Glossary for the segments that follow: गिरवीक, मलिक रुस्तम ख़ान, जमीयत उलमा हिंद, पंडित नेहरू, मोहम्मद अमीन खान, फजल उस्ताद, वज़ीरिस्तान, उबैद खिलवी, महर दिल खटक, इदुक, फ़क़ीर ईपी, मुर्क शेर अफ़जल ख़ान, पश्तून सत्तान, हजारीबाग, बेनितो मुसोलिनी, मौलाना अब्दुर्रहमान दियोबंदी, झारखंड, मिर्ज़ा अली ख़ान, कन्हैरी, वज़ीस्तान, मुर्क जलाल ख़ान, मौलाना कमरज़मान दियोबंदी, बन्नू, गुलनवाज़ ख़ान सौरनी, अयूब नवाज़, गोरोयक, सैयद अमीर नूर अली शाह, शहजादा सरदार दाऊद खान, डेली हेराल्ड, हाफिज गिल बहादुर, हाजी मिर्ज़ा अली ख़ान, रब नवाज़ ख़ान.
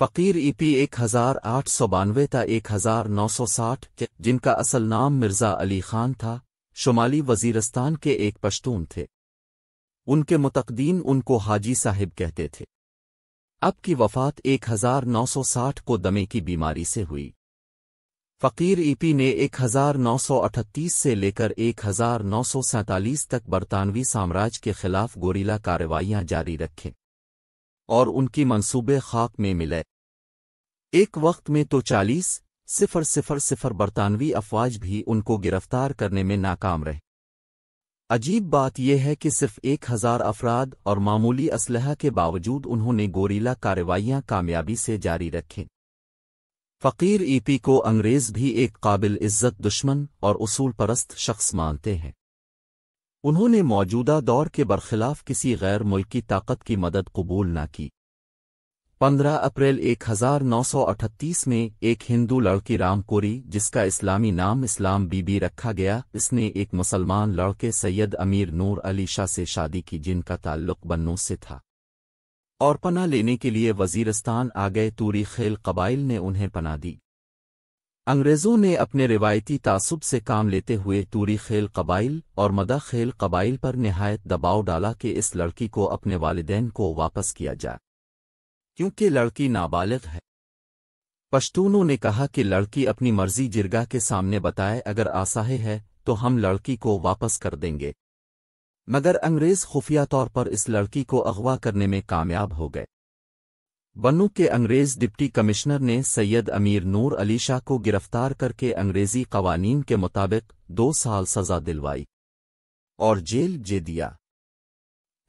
फ़क़ीर ईपी 1892 था 1960 जिनका असल नाम मिर्ज़ा अली ख़ान था, शुमाली वज़ीस्तान के एक पश्तून थे। उनके मुतक़दीन उनको हाजी साहिब कहते थे। अब की वफ़ात 1960 को दमे की बीमारी से हुई। फ़क़ीर ईपी ने 1938 से लेकर 1947 तक बरतानवी साम्राज्य के खिलाफ गोरीला कार्रवाइयां जारी रखें और उनकी मंसूबे खाक में मिले। एक वक्त में तो 40,000 बरतानवी अफवाज भी उनको गिरफ्तार करने में नाकाम रहे। अजीब बात यह है कि सिर्फ 1,000 अफराद और मामूली असलहा के बावजूद उन्होंने गोरीला कार्रवाइयां कामयाबी से जारी रखें। फ़क़ीर ईपी को अंग्रेज़ भी एक काबिल इज्जत दुश्मन और उसूल परस्त शख्स मानते हैं। उन्होंने मौजूदा दौर के बरखिलाफ किसी गैर मुल्की ताकत की मदद कबूल न की। 15 अप्रैल 1938 में एक हिंदू लड़की रामकोरी, जिसका इस्लामी नाम इस्लाम बीबी रखा गया, इसने एक मुसलमान लड़के सैयद अमीर नूर अली शाह से शादी की, जिनका ताल्लुक बन्नू से था, और पना लेने के लिए वज़ीस्तान आ गए। तूरी खेल कबाइल ने उन्हें पना दी। अंग्रेज़ों ने अपने रिवायती तासुब से काम लेते हुए तूरी खेल कबाइल और मदा ख़ेल कबाइल पर नहायत दबाव डाला कि इस लड़की को अपने वालिदैन को वापस किया जाए क्योंकि लड़की नाबालिग है। पश्तूनों ने कहा कि लड़की अपनी मर्जी जिरगा के सामने बताए, अगर आसाहे है तो हम लड़की को वापस कर देंगे। मगर अंग्रेज़ खुफिया तौर पर इस लड़की को अगवा करने में कामयाब हो गए। बन्नू के अंग्रेज़ डिप्टी कमिश्नर ने सैयद अमीर नूर अली शाह को गिरफ्तार करके अंग्रेज़ी कवानीन के मुताबिक 2 साल सज़ा दिलवाई और जेल भेज दिया।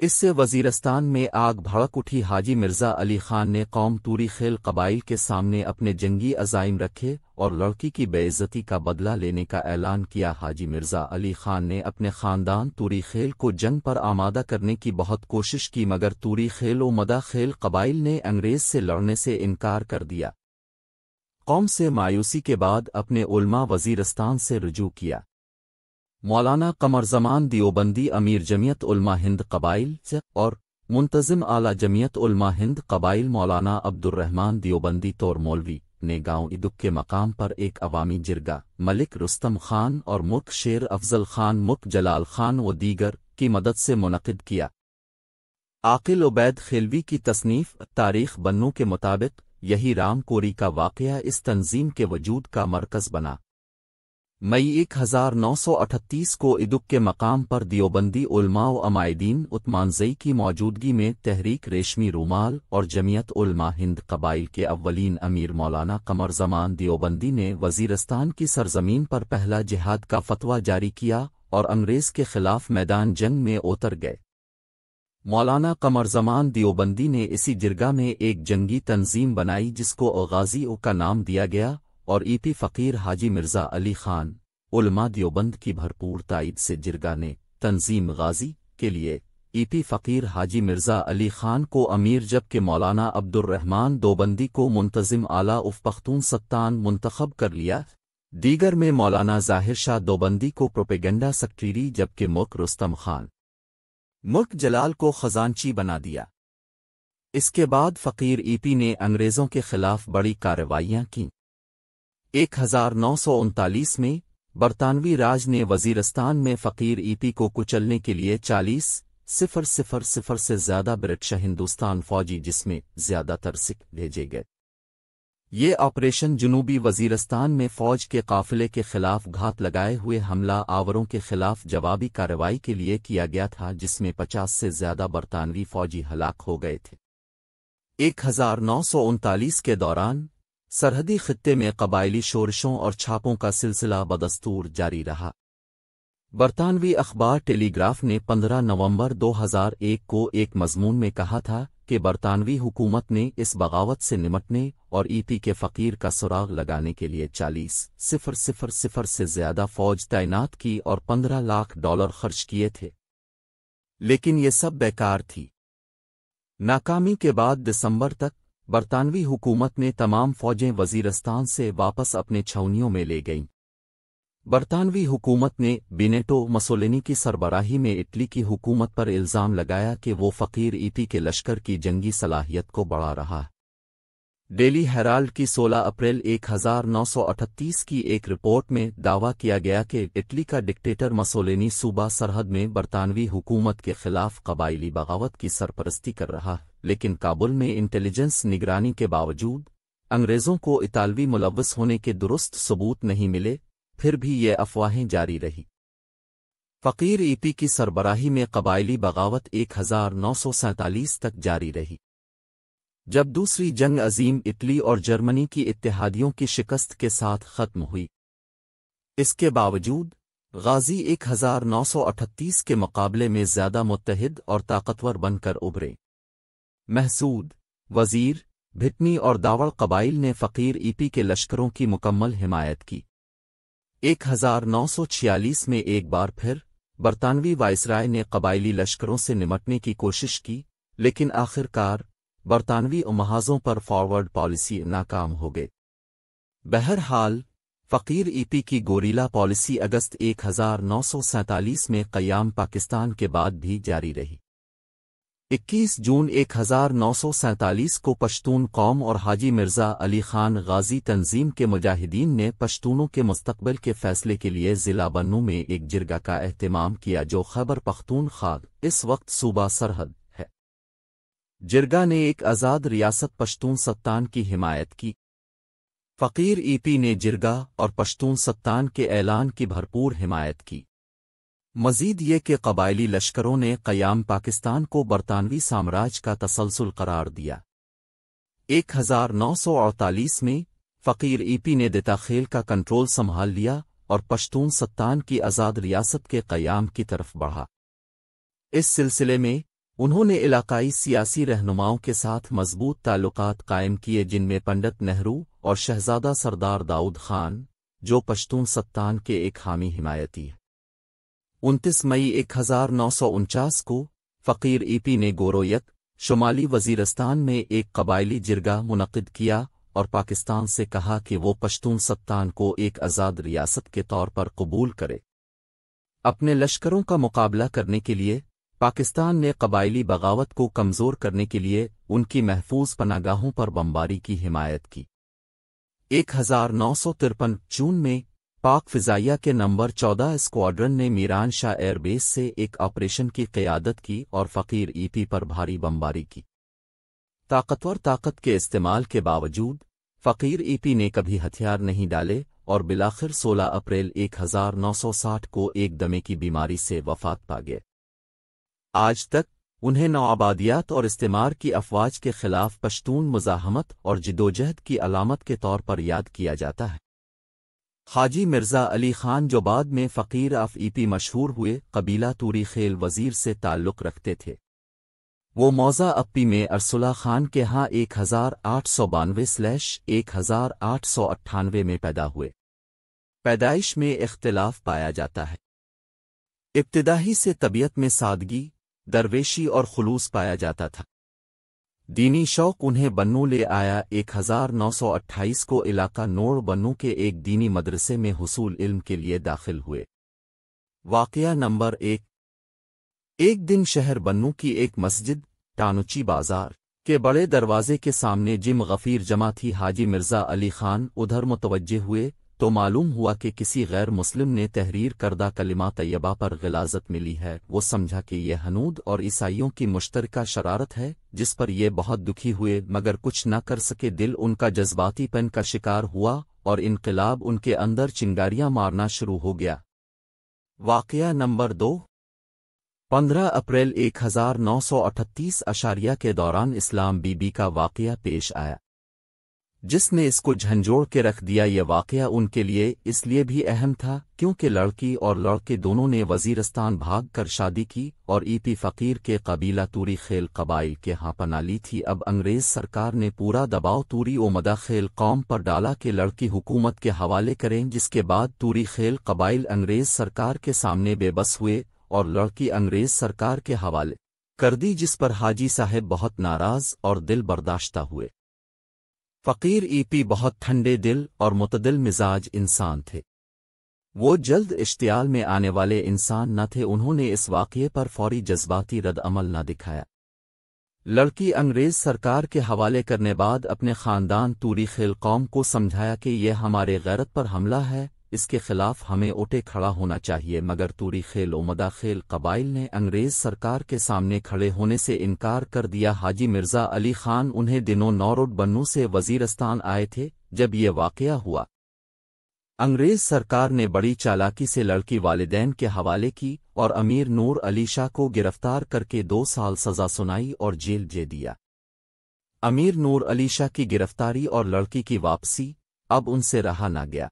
इससे वज़ीस्तान में आग भड़क उठी। हाजी मिर्ज़ा अली ख़ान ने कौम तूरी खेल कबाइल के सामने अपने जंगी अज़ाइम रखे और लड़की की बेइज्जती का बदला लेने का ऐलान किया। हाजी मिर्ज़ा अली ख़ान ने अपने ख़ानदान तूरी खेल को जंग पर आमादा करने की बहुत कोशिश की, मगर तूरी खेल और मदा ख़ेल कबाइल ने अंग्रेज़ से लड़ने से इनकार कर दिया। कौम से मायूसी के बाद अपने उलमा वज़ीस्तान से रुजू किया। मौलाना कमरज़मान दियोबंदी अमीर जमीयत उलमा हिंद कबाइल और मुंतज़िम आला जमीयत उलमा हिंद कबाइल मौलाना अब्दुर्रहमान दियोबंदी तौर मौलवी ने गाँव इदुक के मकाम पर एक अवामी जिरगा मलिक रुस्तम ख़ान और मुर्क शेर अफ़जल ख़ान, मुर्क जलाल ख़ान व दीगर की मदद से मुनक़िद किया। आकिल उबैद खिलवी की तसनीफ़ तारीख़ बन्नू के मुताबिक यही रामकोरी का वाक़या इस तंजीम के वजूद का मरकज़ बना। मई 1938 को इदुक के मकाम पर दियोबंदी उलमा व अमायदीन उत्मानजई की मौजूदगी में तहरीक रेशमी रूमाल और जमीयत उलमा हिंद कबाइल के अव्वलीन अमीर मौलाना कमरज़मान दियोबंदी ने वज़ीस्तान की सरजमीन पर पहला जिहाद का फतवा जारी किया और अंग्रेज़ के खिलाफ मैदान जंग में उतर गए। मौलाना कमरज़मान दियोबंदी ने इसी जिरगा में एक जंगी तंजीम बनाई जिसको ग़ाज़ियों का नाम दिया गया और ईपी फ़क़ीर हाजी मिर्ज़ा अली ख़ान उलमा दियोबंद की भरपूर ताइद से जिरगा ने तंजीम गाज़ी के लिए ईपी फ़क़ीर हाजी मिर्ज़ा अली ख़ान को अमीर जबकि मौलाना अब्दुर्रहमान दियोबंदी को मुंतज़िम आला उफ पख्तून सत्तान मुंतखब कर लिया। दीगर में मौलाना ज़ाहिर शाह दियोबंदी को प्रोपेगेंडा सेक्रेटरी जबकि मुर्क रुस्तम ख़ान मुर्क जलाल को ख़जानची बना दिया। इसके बाद फ़क़ीर ईपी ने अंग्रेज़ों के खिलाफ बड़ी कार्रवाइयाँ की। 1939 में बरतानवी राज ने वज़ीस्तान में फ़क़ीर ईपी को कुचलने के लिए 40,000 से ज़्यादा ब्रिटिश हिंदुस्तान फ़ौजी, जिसमें ज़्यादातर सिख, भेजे गए। ये ऑपरेशन जनूबी वज़ीस्तान में फ़ौज के काफ़िले के ख़िलाफ़ घात लगाए हुए हमला आवरों के ख़िलाफ़ जवाबी कार्रवाई के लिए किया गया था, जिसमें 50 से ज़्यादा बरतानवी फ़ौजी हलाक हो गए थे। 1939 के दौरान सरहदी खित्ते में कबायली शोरशों और छापों का सिलसिला बदस्तूर जारी रहा। बरतानवी अखबार टेलीग्राफ ने 15 नवंबर 2001 को एक मजमून में कहा था कि बरतानवी हुकूमत ने इस बगावत से निमटने और ईपी के फ़क़ीर का सुराग लगाने के लिए 40,000 से ज़्यादा फ़ौज तैनात की और $15 लाख खर्च किए थे, लेकिन ये सब बेकार थी। नाकामी के बाद दिसंबर तक बरतानवी हुकूमत ने तमाम फ़ौजें वज़ीस्तान से वापस अपने छावनियों में ले गईं। बरतानवी हुकूमत ने बेनितो मुसोलिनी की सरबराही में इटली की हुकूमत पर इल्ज़ाम लगाया कि वो फ़क़ीर ईपी के लश्कर की जंगी सलाहियत को बढ़ा रहा है। डेली हेराल्ड की 16 अप्रैल 1938 की एक रिपोर्ट में दावा किया गया कि इटली का डिक्टेटर मुसोलिनी सूबा सरहद में बरतानवी हुकूमत के खिलाफ कबायली बगावत की सरपरस्ती कर रहा, लेकिन काबुल में इंटेलिजेंस निगरानी के बावजूद अंग्रेज़ों को इतालवी मुलव्वस होने के दुरुस्त सबूत नहीं मिले, फिर भी ये अफवाहें जारी रही। फ़क़ीर ईपी की सरबराही में कबायली बगावत 1947 तक जारी रही। जब दूसरी जंग अजीम इटली और जर्मनी की इत्तेहादियों की शिकस्त के साथ ख़त्म हुई, इसके बावजूद गाज़ी 1938 के मुकाबले में ज़्यादा मुत्तहिद और ताकतवर बनकर उभरे। महसूद, वज़ीर, भिटनी और दावड़ कबाइल ने फ़क़ीर ईपी के लश्करों की मुकम्मल हिमायत की। 1946 में एक बार फिर बरतानवी वायसराय ने कबायली लश्करों से निमटने की कोशिश की, लेकिन आखिरकार बरतानवी महाज़ों पर फॉरवर्ड पॉलिसी नाकाम हो गई। बहरहाल, फ़क़ीर ईपी की गोरीला पॉलिसी अगस्त 1947 में क़याम पाकिस्तान के बाद भी जारी रही। 21 जून 1947 को पश्तून कौम और हाजी मिर्ज़ा अली ख़ान गाज़ी तंजीम के मुजाहिदीन ने पश्तूनों के मुस्तक़बिल के फ़ैसले के लिए ज़िला बन्नू में एक जिरगा का अहतमाम किया, जो ख़ैबर पख्तूनख्वा, इस वक्त सूबा सरहद, जिरगा ने एक आज़ाद रियासत पश्तून सत्तान की हिमायत की। फ़क़ीर ईपी ने जिरगा और पश्तून सत्तान के ऐलान की भरपूर हिमायत की। मज़ीद ये कि कबायली लश्करों ने क़याम पाकिस्तान को बरतानवी साम्राज्य का तसलसल करार दिया। 1948 में फ़क़ीर ईपी ने डेली हेराल्ड का कंट्रोल संभाल लिया और पश्तून सत्तान की आज़ाद रियासत के क़याम की तरफ बढ़ा। इस सिलसिले में उन्होंने इलाक़ाई सियासी रहनुमाओं के साथ मजबूत ताल्लुकात कायम किए, जिनमें पंडित नेहरू और शहजादा सरदार दाऊद खान, जो पश्तून सत्तान के एक हामी हिमायती हैं। 29 मई 1949 को फ़क़ीर ईपी ने गोरोयक, शुमाली वज़ीस्तान में एक कबायली जिरगा मुनक़िद किया और पाकिस्तान से कहा कि वो पश्तून सत्तान को एक आज़ाद रियासत के तौर पर कबूल करे। अपने लश्करों का मुकाबला करने के लिए पाकिस्तान ने कबायली बगावत को कमज़ोर करने के लिए उनकी महफूज पनागाहों पर बमबारी की हिमायत की। 1953 जून में पाक फ़िज़ाइया के नंबर 14 स्क्वाड्रन ने मीरान शाह एयरबेस से एक ऑपरेशन की क़यादत की और फ़क़ीर ईपी पर भारी बमबारी की। ताकतवर ताकत के इस्तेमाल के बावजूद फ़क़ीर ईपी ने कभी हथियार नहीं डाले और बिलाखिर 16 अप्रैल 1960 को एक दमे की बीमारी से वफ़ात पा गए। आज तक उन्हें नौआबादियात और इस्तेमार की अफवाज के खिलाफ पश्तून मुज़ाहमत और जिदोजहद की अलामत के तौर पर याद किया जाता है। हाजी मिर्ज़ा अली ख़ान, जो बाद में फ़क़ीर ईपी मशहूर हुए, कबीला तूरी खेल वज़ीर से ताल्लुक़ रखते थे। वो मौज़ा अप्पी में अरसुला ख़ान के यहाँ 1892/1898 में पैदा हुए। पैदाइश में इख्तिलाफ पाया जाता है। इब्तिदाई से तबीयत में सादगी, दरवेशी और खुलूस पाया जाता था। दीनी शौक़ उन्हें बन्नू ले आया। 1928 को इलाका नोड़ बन्नू के एक दीनी मदरसे में हुसूल इल्म के लिए दाखिल हुए। वाक़या नंबर 1। एक दिन शहर बन्नू की एक मस्जिद टानुची बाज़ार के बड़े दरवाजे के सामने जिम गफ़ीर जमा थी। हाजी मिर्ज़ा अली ख़ान उधर मुतवज्जे हुए तो मालूम हुआ कि किसी गैर मुस्लिम ने तहरीर करदा कलिमा तैयबा पर ग़िलाज़त मिली है। वो समझा कि यह हनूद और ईसाइयों की मुश्तरका शरारत है, जिस पर ये बहुत दुखी हुए मगर कुछ न कर सके। दिल उनका जज्बातीपन का शिकार हुआ और इनकलाब उनके अंदर चिंगारियां मारना शुरू हो गया। वाक़या नंबर 2। 15 अप्रैल 1938 अशारिया के दौरान इस्लाम बीबी का वाक़या पेश आया, जिसने इसको झंझोड़ के रख दिया। यह वाक़या उनके लिए इसलिए भी अहम था क्योंकि लड़की और लड़के दोनों ने वज़ीरस्तान भाग कर शादी की और ईपी फ़क़ीर के कबीला तूरी खेल कबाइल के यहाँ पना ली थी। अब अंग्रेज़ सरकार ने पूरा दबाव तूरी और मदा ख़ेल कौम पर डाला कि लड़की हुकूमत के हवाले करें, जिसके बाद तूरी खेल कबाइल अंग्रेज़ सरकार के सामने बेबस हुए और लड़की अंग्रेज़ सरकार के हवाले कर दी, जिस पर हाजी साहब बहुत नाराज़ और दिल बर्दाश्ता हुए। फ़क़ीर ईपी बहुत ठंडे दिल और मुतदिल मिजाज इंसान थे। वो जल्द इश्तियाल में आने वाले इंसान न थे। उन्होंने इस वाक़ये पर फौरी जज्बाती रद्द अमल न दिखाया। लड़की अंग्रेज़ सरकार के हवाले करने बाद अपने ख़ानदान तूरी खेल कौम को समझाया कि यह हमारे गैरत पर हमला है, इसके ख़िलाफ़ हमें उठे खड़ा होना चाहिए, मगर तूरी खेल और मदा ख़ेल कबाइल ने अंग्रेज़ सरकार के सामने खड़े होने से इनकार कर दिया। हाजी मिर्ज़ा अली ख़ान उन्हें दिनों नौरोड बन्नू से वज़ीस्तान आए थे जब ये वाक़या हुआ। अंग्रेज़ सरकार ने बड़ी चालाकी से लड़की वालिदैन के हवाले की और अमीर नूर अली शाह को गिरफ्तार करके 2 साल सज़ा सुनाई और जेल भेज दिया। अमीर नूर अली शाह की गिरफ्तारी और लड़की की वापसी अब उनसे रहा ना गया।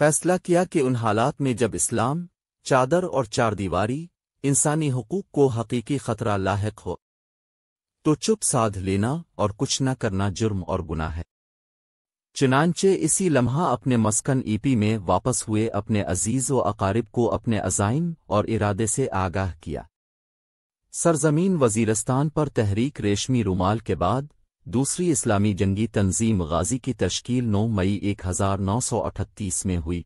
फैसला किया कि उन हालात में जब इस्लाम, चादर और चारदीवारी, इंसानी हुकूक को हकीकी ख़तरा लाहिक हो, तो चुप साध लेना और कुछ न करना जुर्म और गुनाह है। चुनांचे इसी लम्हा अपने मस्कन ईपी में वापस हुए, अपने अजीज़ व अकारिब को अपने अज़ाइम और इरादे से आगाह किया। सरजमीन वज़ीरिस्तान पर तहरीक रेशमी रूमाल के बाद दूसरी इस्लामी जंगी तंजीम गाज़ी की तश्कील 9 मई 1938 में हुई।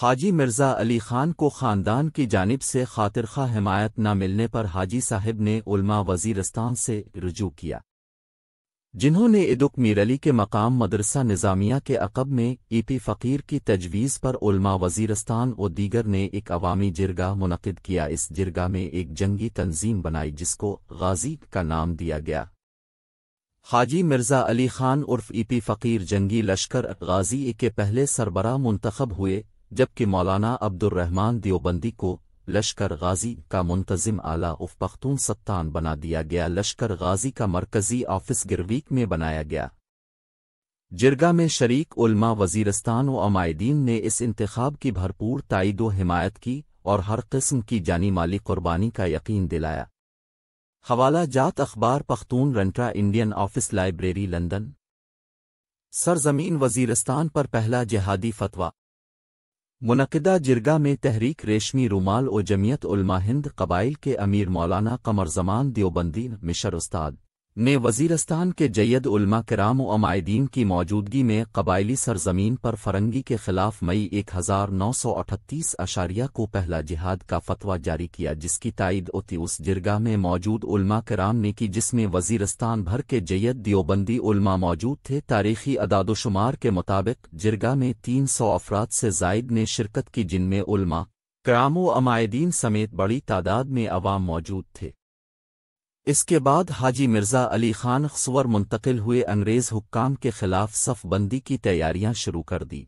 हाजी मिर्ज़ा अली ख़ान को ख़ानदान की जानिब से खातिरख्वाह हिमायत न मिलने पर हाजी साहिब ने उलमा वज़ीरिस्तान से रुजू किया, जिन्होंने इदुक मीरली के मकाम मदरसा निज़ामिया के अकब में ईपी फ़क़ीर की तजवीज़ पर उलमा वज़ीरिस्तान और दीगर ने एक अवामी जिरगा मुनक़िद किया। इस जिरगा में एक जंगी तंजीम बनाई जिसको गाज़ी का नाम दिया गया। हाजी मिर्ज़ा अली ख़ान उर्फ ईपी फ़क़ीर जंगी लश्कर गाज़ी के पहले सरबरा मुंतखब हुए, जबकि मौलाना अब्दुर्रहमान दियोबंदी को लश्कर गाज़ी का मुंतज़िम आला उफ पख्तून सत्तान बना दिया गया। लश्कर गाज़ी का मरकज़ी ऑफिस गिरवीक में बनाया गया। जिरगा में शरीक उलमा वज़ीरिस्तान व अमायदीन ने इस इंतखाब की भरपूर ताईद व हिमायत की और हर किस्म की जानी माली कुर्बानी का यकीन दिलाया। हवाला जात अखबार पख्तून रंट्रा, इंडियन ऑफिस लाइब्रेरी लंदन। सरजमीन वज़ीरिस्तान पर पहला जिहादी फतवा। मुनक़िदा जिरगा में तहरीक रेशमी रूमाल और जमीयत उलमा हिंद कबाइल के अमीर मौलाना कमरज़मान दियोबंदी महर उस्ताद ने वज़ीरिस्तान के जय्यद उलमा किराम और अमायदीन की मौजूदगी में कबाइली सरजमीन पर फ़रंगी के ख़िलाफ़ मई 1938 को पहला जिहाद का फ़तवा जारी किया, जिसकी ताईद उस जिरगा में मौजूद उलमा किराम ने की जिसमें वज़ीरिस्तान भर के जय्यद दियोबंदी उलमा मौजूद थे। तारीख़ी अदादोशुमार के मुताबिक जिरगा में 300 अफराद से ज़ायद ने शिरकत की, जिनमें उलमा किराम और अमायदीन समेत बड़ी तादाद में अवाम मौजूद थे। इसके बाद हाजी मिर्ज़ा अली ख़ान खसवर मुंतकिल हुए। अंग्रेज़ हुक्काम के ख़िलाफ़ सफ़बंदी की तैयारियां शुरू कर दी।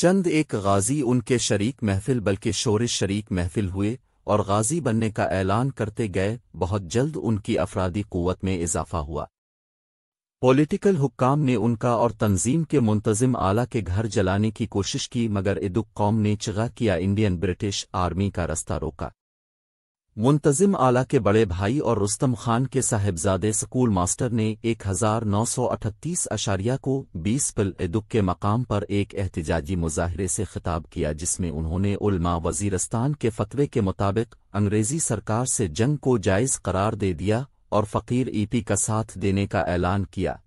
चंद एक गाज़ी उनके शरीक महफिल बल्कि शोरिश शरीक महफिल हुए और गाज़ी बनने का ऐलान करते गए। बहुत जल्द उनकी अफरादी क़ुव्वत में इजाफ़ा हुआ। पॉलिटिकल हुक्काम ने उनका और तंजीम के मुंतज़िम आला के घर जलाने की कोशिश की, मगर इदुक कौम ने चिगा किया। इंडियन ब्रिटिश आर्मी का रास्ता रोका। मुंतज़िम आला के बड़े भाई और रुस्तम ख़ान के साहिबजादे स्कूल मास्टर ने 1938 को 20 पिल इदुक के मकाम पर एक एहतिजाजी मुजाहरे से ख़िताब किया, जिसमें उन्होंने उलमा वज़ीरिस्तान के फ़तवे के मुताबिक अंग्रेज़ी सरकार से जंग को जायज़ करार दे दिया और फ़क़ीर ईपी का साथ देने का ऐलान किया।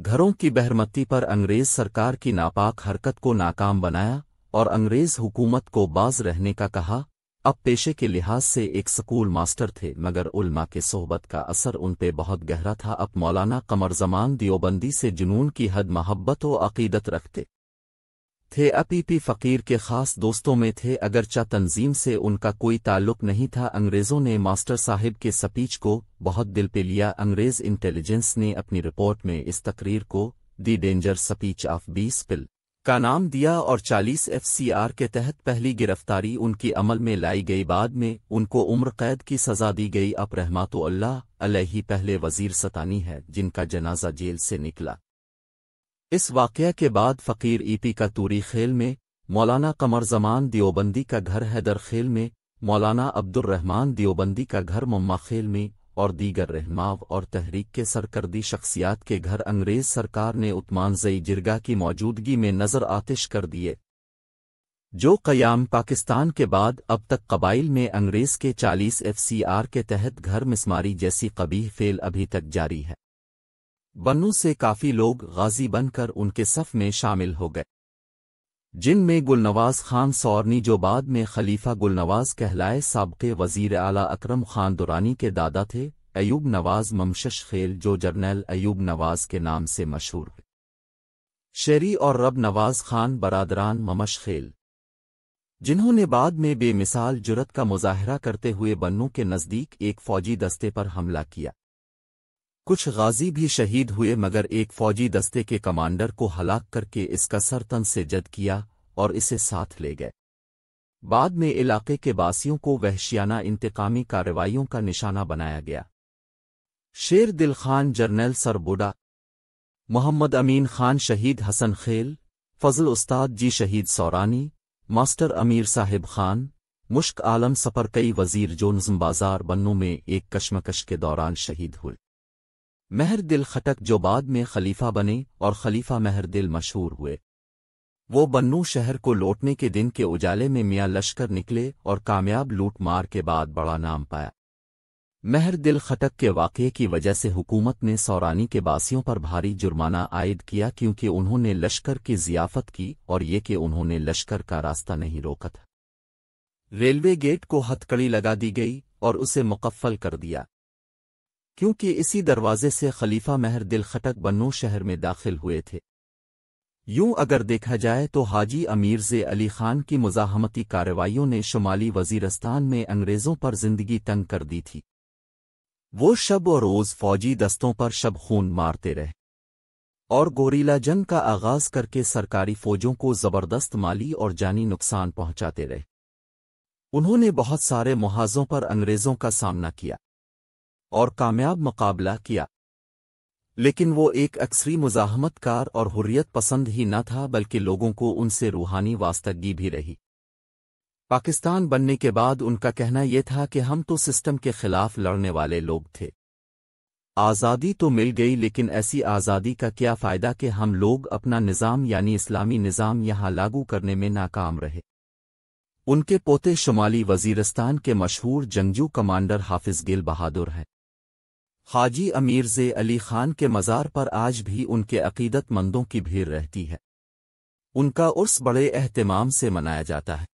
घरों की बहरमती पर अंग्रेज़ सरकार की नापाक हरकत को नाकाम बनाया और अंग्रेज़ हुकूमत को बाज़ रहने का कहा। अब पेशे के लिहाज से एक स्कूल मास्टर थे, मगर उलमा के सोहबत का असर उन पे बहुत गहरा था। अब मौलाना कमरज़मान दियोबंदी से जुनून की हद महब्बत व अक़ीदत रखते थे। ईपी फ़क़ीर के ख़ास दोस्तों में थे, अगरचा तंजीम से उनका कोई ताल्लुक नहीं था। अंग्रेज़ों ने मास्टर साहिब के स्पीच को बहुत दिल पे लिया। अंग्रेज़ इंटेलिजेंस ने अपनी रिपोर्ट में इस तकरीर को दी डेंजर स्पीच ऑफ 20 पिल का नाम दिया और 40 FCR के तहत पहली गिरफ्तारी उनकी अमल में लाई गई। बाद में उनको उम्र कैद की सज़ा दी गई। अब रहमतुल्लाह अलैहि पहले वज़ीरिस्तानी है जिनका जनाजा जेल से निकला। इस वाक़या के बाद फ़क़ीर ईपी का तूरी खेल में, मौलाना कमरज़मान दियोबंदी का घर हैदर खेल में, मौलाना अब्दुर्रहमान दियोबंदी का घर मम्मा खेल में और दीगर रहनुमाओं और तहरीक के सरकर्दी शख्सियात के घर अंग्रेज़ सरकार ने उत्मानजई जिरगा की मौजूदगी में नज़र आतिश कर दिए, जो क़याम पाकिस्तान के बाद अब तक कबाइल में अंग्रेज़ के 40 FCR के तहत घर मिसमारी जैसी कबीह फेल अभी तक जारी है। बन्नू से काफ़ी लोग गाज़ी बनकर उनके सफ़ में शामिल हो गए, जिनमें गुलनवाज़ ख़ान सौरनी, जो बाद में खलीफा गुलनवाज़ कहलाए, साबक़े वज़ीर आला अकरम ख़ान दुरानी के दादा थे, अयूब नवाज़ ममशश खेल जो जर्नल अयूब नवाज़ के नाम से मशहूर है। शेरी और रब नवाज़ ख़ान बरादरान ममश खेल, जिन्होंने बाद में बेमिसाल जुरत का मुजाहरा करते हुए बन्नू के नज़दीक एक फ़ौजी दस्ते पर हमला किया। कुछ गाजी भी शहीद हुए मगर एक फ़ौजी दस्ते के कमांडर को हलाक करके इसका सर तन से जद किया और इसे साथ ले गए। बाद में इलाके के बासियों को वहशियाना इंतकामी कार्रवाइयों का निशाना बनाया गया। शेर दिल खान जर्नल सरबुडा, मोहम्मद अमीन खान शहीद हसन खेल, फजल उस्ताद जी शहीद सौरानी, मास्टर अमीर साहिब खान, मुश्क आलम सफ़र कई वज़ीर जोनज़म बाज़ार बन्नू में एक कश्मकश के दौरान शहीद हुए। महर दिल खटक जो बाद में खलीफा बने और खलीफा महर दिल मशहूर हुए, वो बन्नू शहर को लौटने के दिन के उजाले में मियाँ लश्कर निकले और कामयाब लूटमार के बाद बड़ा नाम पाया। महर दिल खटक के वाक़े की वजह से हुकूमत ने सौरानी के बासियों पर भारी जुर्माना आयद किया क्योंकि उन्होंने लश्कर की ज़ियाफ़त की और ये कि उन्होंने लश्कर का रास्ता नहीं रोका था। रेलवे गेट को हथकड़ी लगा दी गई और उसे मुकफ़ल कर दिया क्योंकि इसी दरवाजे से खलीफा महर दिल खटक बन्नू शहर में दाखिल हुए थे। यूं अगर देखा जाए तो हाजी अमीरज़े अली ख़ान की मुज़ाहमती कार्रवाइयों ने शुमाली वज़ीरस्तान में अंग्रेज़ों पर ज़िंदगी तंग कर दी थी। वो शब और रोज़ फ़ौजी दस्तों पर शब खून मारते रहे और गोरीला जंग का आगाज़ करके सरकारी फ़ौजों को ज़बरदस्त माली और जानी नुकसान पहुँचाते रहे। उन्होंने बहुत सारे मुहाज़ों पर अंग्रेज़ों का सामना किया और कामयाब मुकाबला किया, लेकिन वो एक अक्सरी मुज़ाहमतकार और हुर्रियत पसंद ही न था बल्कि लोगों को उनसे रूहानी वास्तगी भी रही। पाकिस्तान बनने के बाद उनका कहना यह था कि हम तो सिस्टम के ख़िलाफ़ लड़ने वाले लोग थे, आज़ादी तो मिल गई लेकिन ऐसी आज़ादी का क्या फ़ायदा कि हम लोग अपना निज़ाम यानी इस्लामी निज़ाम यहाँ लागू करने में नाकाम रहे। उनके पोते शुमाली वज़ीरस्तान के मशहूर जंगजू कमांडर हाफिज गिल बहादुर हैं। हाजी अमीरज़े अली ख़ान के मज़ार पर आज भी उनके अक़ीदतमंदों की भीड़ रहती है। उनका उर्स बड़े एहतमाम से मनाया जाता है।